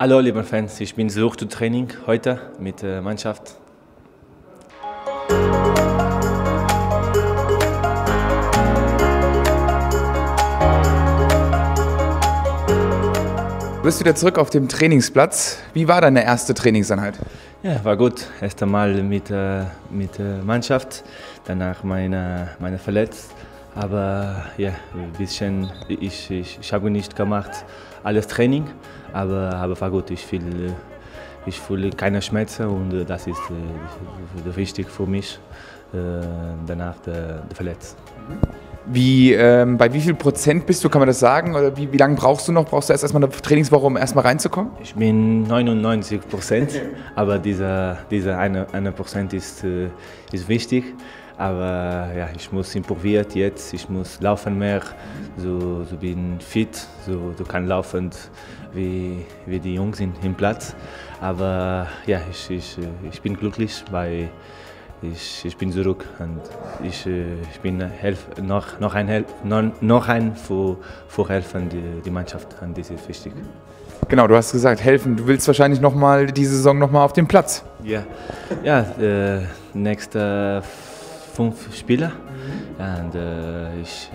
Hallo liebe Fans, ich bin zurück zum Training heute mit der Mannschaft. Du bist wieder zurück auf dem Trainingsplatz. Wie war deine erste Trainingseinheit? Ja, war gut. Erst einmal mit der Mannschaft, danach meine Verletzung. Aber ja, ein bisschen, ich habe nicht gemacht, alles Training, aber war gut. Ich fühle keine Schmerzen und das ist wichtig für mich, danach die Verletzung. Bei wie viel Prozent bist du, kann man das sagen? Oder wie lange brauchst du noch? Brauchst du erstmal eine Trainingswoche, um erstmal reinzukommen? Ich bin 99%, aber dieser 1% ist wichtig. Aber ja, ich muss improvisiert jetzt, ich muss laufen mehr, so bin fit, so kann laufen wie die Jungs im Platz. Aber ja, ich bin glücklich, weil ich bin zurück und ich bin noch ein für helfen die Mannschaft und das ist wichtig. Genau, du hast gesagt, helfen. Du willst wahrscheinlich diese Saison noch mal auf den Platz. Ja, nächste 5 Spieler und ich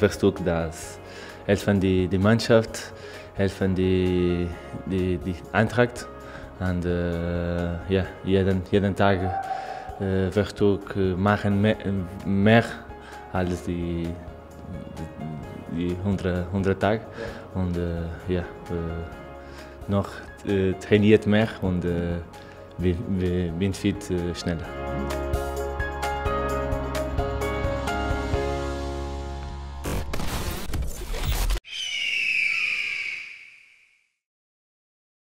versuche, dass helfen die Mannschaft, helfen die Eintracht und ja, jeden Tag versuche machen mehr als die 100 Tage und ja, noch trainiert mehr und bin fit schneller.